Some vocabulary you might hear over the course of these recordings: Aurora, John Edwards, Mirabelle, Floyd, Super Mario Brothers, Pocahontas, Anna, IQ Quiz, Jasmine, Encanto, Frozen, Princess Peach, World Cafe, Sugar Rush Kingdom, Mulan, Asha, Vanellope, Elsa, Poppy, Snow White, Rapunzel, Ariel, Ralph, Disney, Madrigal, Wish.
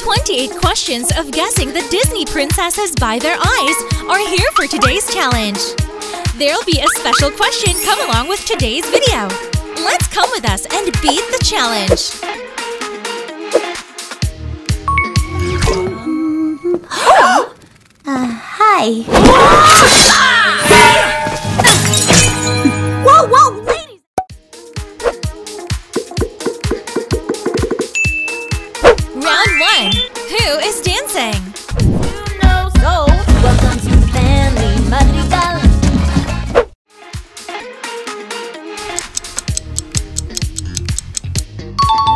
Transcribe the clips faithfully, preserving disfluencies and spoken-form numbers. twenty-eight questions of guessing the Disney princesses by their eyes are here for today's challenge. There'll be a special question come along with today's video. Let's come with us and beat the challenge. uh, hi. Whoa, whoa, ladies! Round one. Who is dancing? Who knows? So, welcome to Family Madrigal.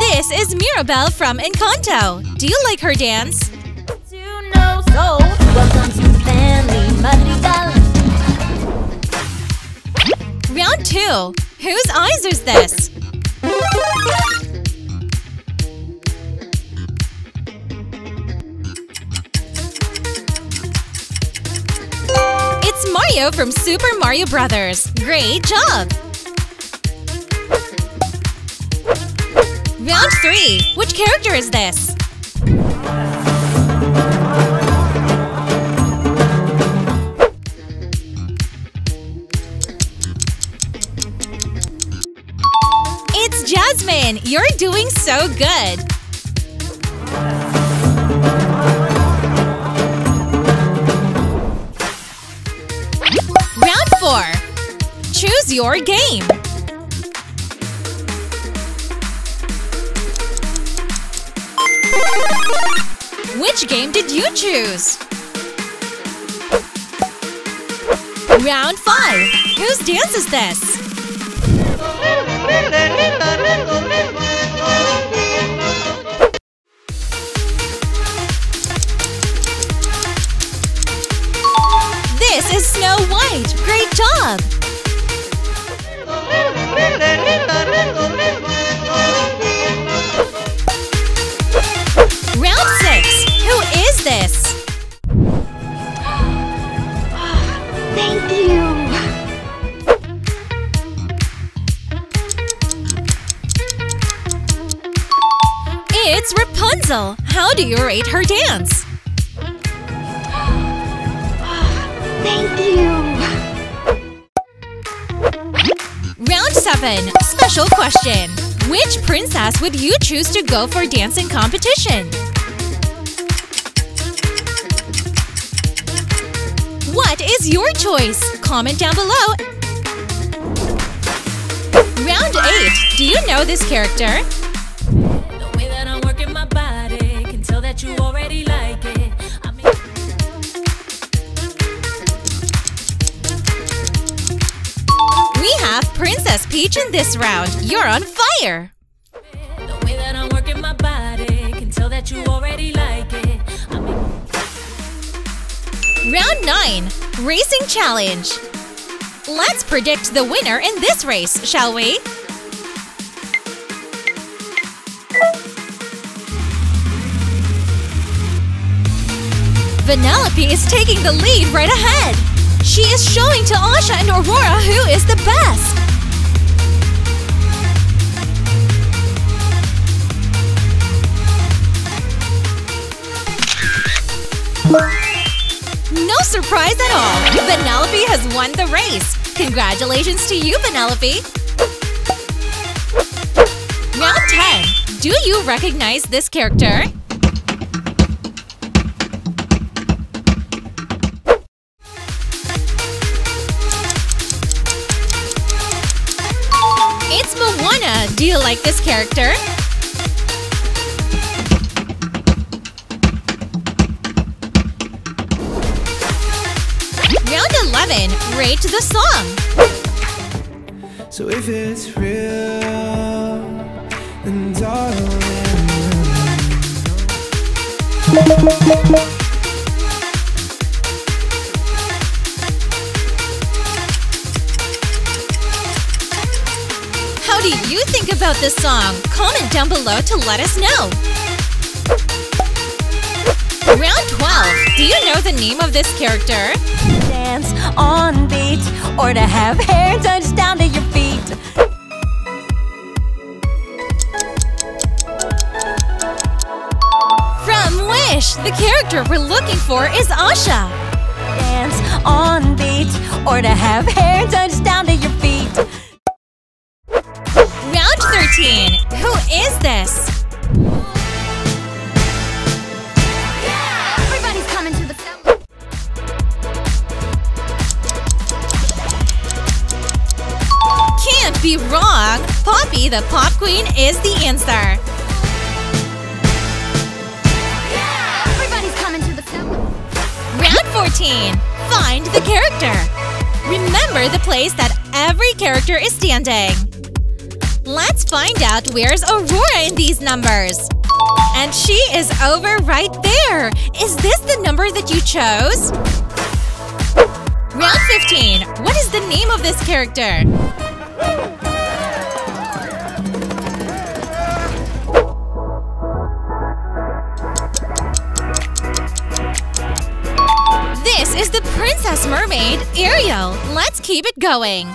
This is Mirabelle from Encanto. Do you like her dance? Who knows? So, welcome to Family Madrigal. Round two. Whose eyes is this? It's Mario from Super Mario Brothers. Great job! Round three. Which character is this? Jasmine, you're doing so good! Round four. Choose your game. Which game did you choose? Round five. Whose dance is this? This is Snow White. Great job! Round six. Who is this? Thank you. It's Rapunzel! How do you rate her dance? Thank you! Round seven. Special question. Which princess would you choose to go for dancing competition? What is your choice? Comment down below! Round eight. Do you know this character? You already like it. I mean we have Princess Peach in this round. You're on fire. The way that I'm working my body can tell that you already like it. I mean Round nine. Racing challenge. Let's predict the winner in this race, shall we? Vanellope is taking the lead right ahead! She is showing to Asha and Aurora who is the best! No surprise at all! Vanellope has won the race! Congratulations to you, Vanellope! Round ten. Do you recognize this character? Do you like this character? Round eleven. Rate the song. So if it's real, then darling. What do you think about this song? Comment down below to let us know! Round twelve. Do you know the name of this character? Dance on beat, or to have hair touch down to your feet. From Wish, the character we're looking for is Asha. Dance on beat, or to have hair touch down to your feet. Round thirteen. Who is this? Be wrong. Poppy the Pop Queen is the answer. Yeah! Everybody's coming to the film. Round fourteen. Find the character. Remember the place that every character is standing. Let's find out where's Aurora in these numbers. And she is over right there. Is this the number that you chose? Round fifteen. What is the name of this character? This is the Princess Mermaid, Ariel. Let's keep it going.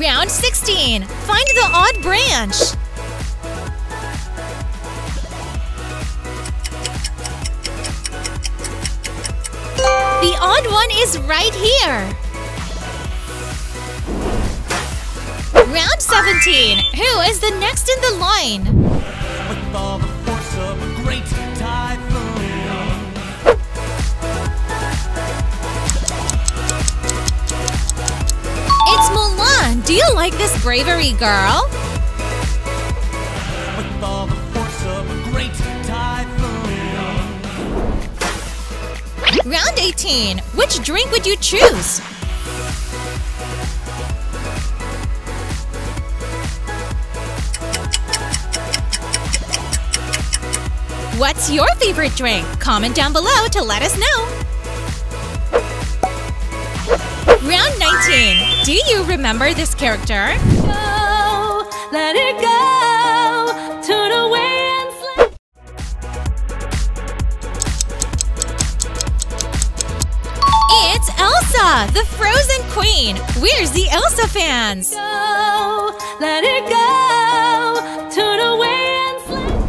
Round sixteen. Find the odd branch. The odd one is right here. Round seventeen. Who is the next in the line? With all the force of a great typhoon. It's Mulan. Do you like this bravery, girl? With all the force of a great typhoon. Round eighteen. Which drink would you choose? What's your favorite drink? Comment down below to let us know. Round nineteen. Do you remember this character? Go, let it go, turn away. Elsa, the Frozen Queen. Where's the Elsa fans? Go, let it go, turn away and slide.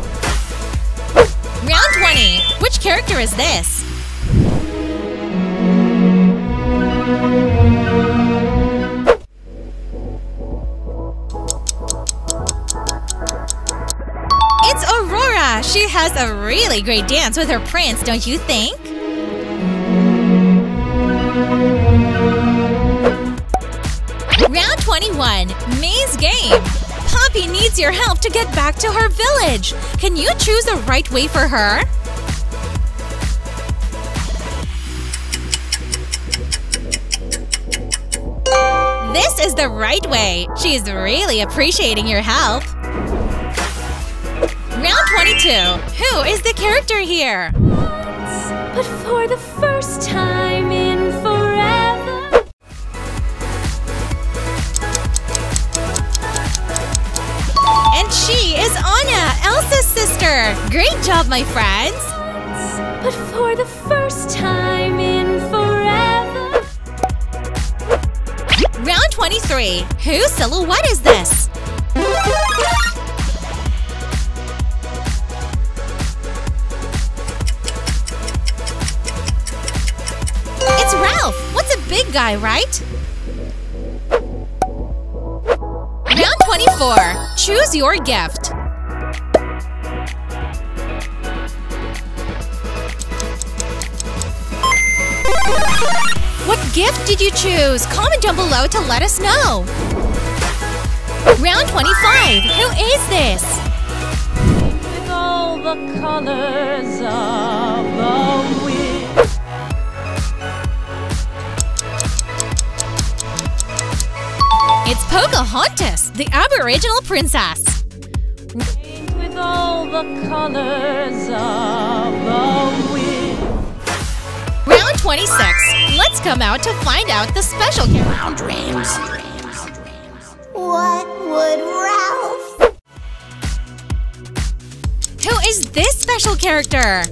Round twenty. Which character is this? It's Aurora. She has a really great dance with her prince, don't you think? twenty-one. Maze game. Poppy needs your help to get back to her village. Can you choose the right way for her? This is the right way. She's really appreciating your help. Round twenty-two. Who is the character here? But for the first time in forever. And she is Anna, Elsa's sister. Great job, my friends. But for the first time in forever. Round twenty-three. Whose silhouette is this? It's Ralph. What's a big guy, right? twenty-four. Choose your gift. What gift did you choose? Comment down below to let us know. Round twenty-five. Who is this? With all the colors of the wind. It's Pocahontas, the Aboriginal princess. With all the colors of the wind. Round twenty-six. Let's come out to find out the special round dreams. What would Ralph? Who is this special character?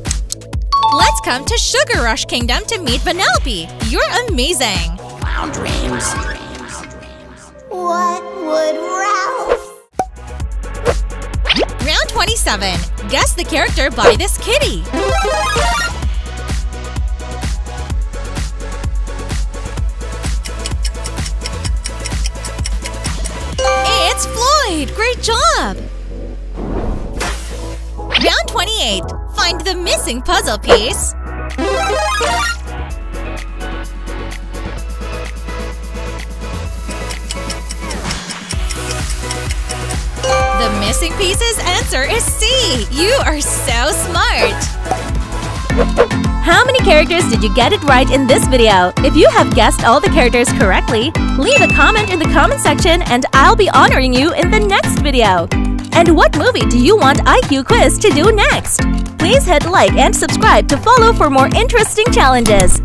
Let's come to Sugar Rush Kingdom to meet Vanellope. You're amazing. Round dreams. What would Ralph? twenty-seven. Guess the character by this kitty. It's Floyd! Great job! Round twenty-eight. Find the missing puzzle piece. The missing piece's answer is C. You are so smart! How many characters did you get it right in this video? If you have guessed all the characters correctly, leave a comment in the comment section and I'll be honoring you in the next video! And what movie do you want I Q Quiz to do next? Please hit like and subscribe to follow for more interesting challenges!